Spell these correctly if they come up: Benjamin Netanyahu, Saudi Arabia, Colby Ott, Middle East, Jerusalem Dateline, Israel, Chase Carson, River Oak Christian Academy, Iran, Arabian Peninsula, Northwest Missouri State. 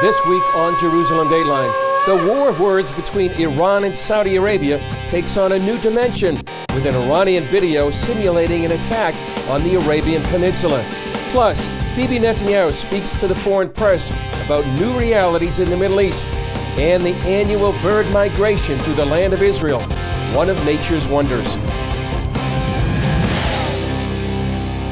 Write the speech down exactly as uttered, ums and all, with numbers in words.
This week on Jerusalem Dateline, the war of words between Iran and Saudi Arabia takes on a new dimension with an Iranian video simulating an attack on the Arabian Peninsula. Plus, Bibi Netanyahu speaks to the foreign press about new realities in the Middle East and the annual bird migration through the land of Israel, one of nature's wonders.